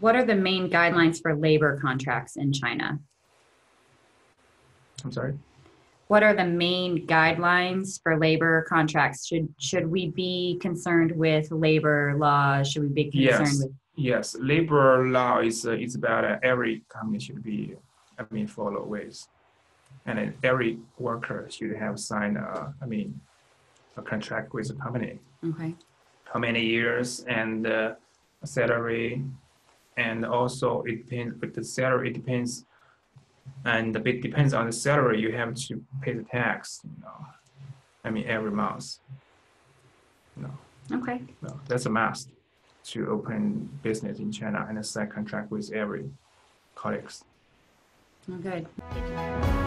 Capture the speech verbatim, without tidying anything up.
what are the main guidelines for labor contracts in China? I'm sorry? What are the main guidelines for labor contracts? Should should we be concerned with labor law? Should we be concerned yes. with? Yes, labor law is uh, is about uh, every company should be, I mean, follow with, and uh, every worker should have signed, uh, I mean, a contract with the company. Okay. How many years and uh, salary, and also it depends with the salary. It depends. And it depends on the salary, you have to pay the tax, you know, I mean, every month. No. Okay. No, that's a must to open business in China and sign contract with every colleagues. Oh, good.